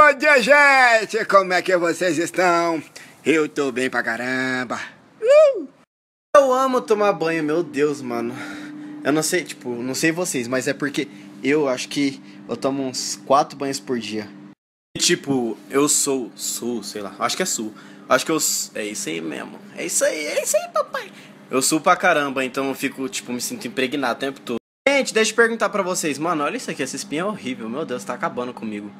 Bom dia, gente! Como é que vocês estão? Eu tô bem pra caramba! Eu amo tomar banho, meu Deus, mano! Eu não sei, tipo, não sei vocês, mas é porque eu acho que eu tomo uns 4 banhos por dia. Tipo, eu sou, sei lá, acho que é sul. Acho que eu... é isso aí mesmo. É isso aí, papai! Eu sou pra caramba, então eu fico, tipo, me sinto impregnado o tempo todo. Gente, deixa eu perguntar pra vocês. Mano, olha isso aqui, essa espinha é horrível. Meu Deus, tá acabando comigo.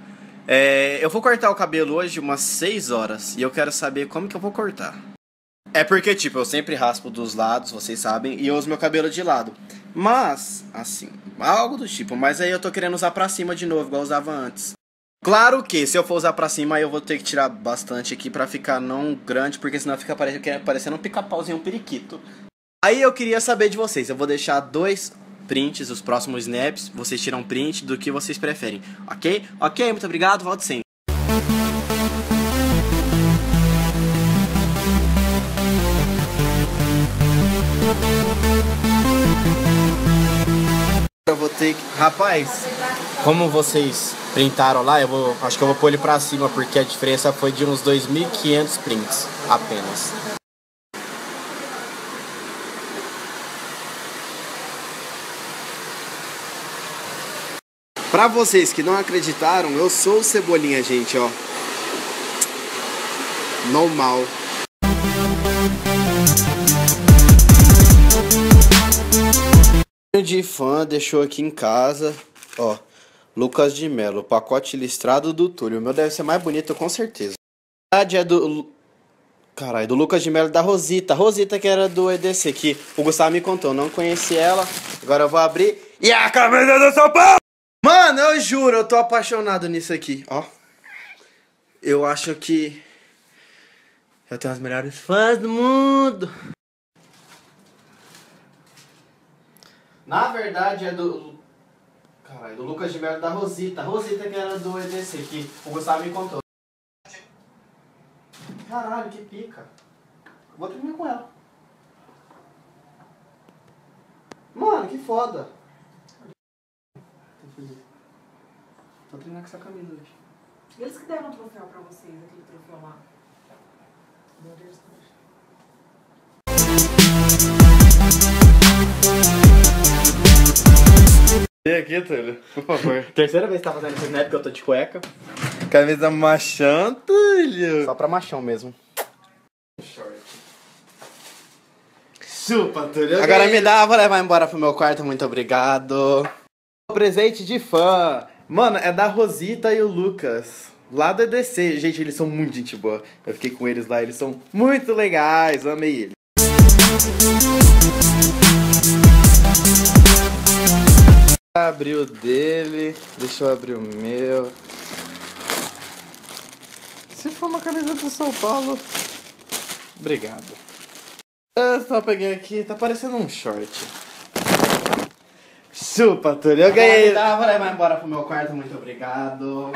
Eu vou cortar o cabelo hoje umas 6 horas. E eu quero saber como que eu vou cortar. É porque, tipo, eu sempre raspo dos lados, vocês sabem. E eu uso meu cabelo de lado. Mas, assim, algo do tipo. Mas aí eu tô querendo usar pra cima de novo, igual eu usava antes. Claro que se eu for usar pra cima, eu vou ter que tirar bastante aqui pra ficar não grande. Porque senão fica parecendo um pica-pauzinho, um periquito. Aí eu queria saber de vocês. Eu vou deixar 2... prints, os próximos snaps, vocês tiram print do que vocês preferem, ok? Ok, muito obrigado, volto sempre. Eu vou ter que... Rapaz, como vocês printaram lá, acho que eu vou pôr ele pra cima, porque a diferença foi de uns 2.500 prints apenas. Pra vocês que não acreditaram, eu sou o Cebolinha, gente, ó. Normal. De fã deixou aqui em casa, ó. Lucas de Melo, pacote listrado do Túlio. O meu deve ser mais bonito, com certeza. Na verdade é do... Caralho, do Lucas de Melo da Rosita. Rosita que era do EDC, que o Gustavo me contou. Não conheci ela. Agora eu vou abrir. E a camisa do São Paulo! Mano, eu juro, eu tô apaixonado nisso aqui, ó. Eu acho que eu tenho as melhores fãs do mundo. Na verdade é do... Caralho, do Lucas de Melo da Rosita. Rosita que era do EDC, que o Gustavo me contou. Caralho, que pica. Vou dormir com ela. Mano, que foda. Tô treinando com essa camisa hoje. Eles que deram um troféu pra vocês, aquele troféu lá. Meu Deus do céu. E aqui, Túlio, por favor. Terceira vez que tá fazendo isso na época, eu tô de cueca. Camisa machão, Túlio. Só pra machão mesmo. Short. Chupa, Túlio. Agora me dá, vou levar embora pro meu quarto, muito obrigado. Presente de fã. Mano, é da Rosita e o Lucas, lá do EDC. Gente, eles são muito gente boa. Eu fiquei com eles lá, eles são muito legais. Amei eles. Abri o dele. Deixa eu abrir o meu. Se for uma camisa do São Paulo. Obrigado. Eu só peguei aqui, tá parecendo um short. Chupa, Túlio, eu ganhei. Vai embora pro meu quarto, muito obrigado.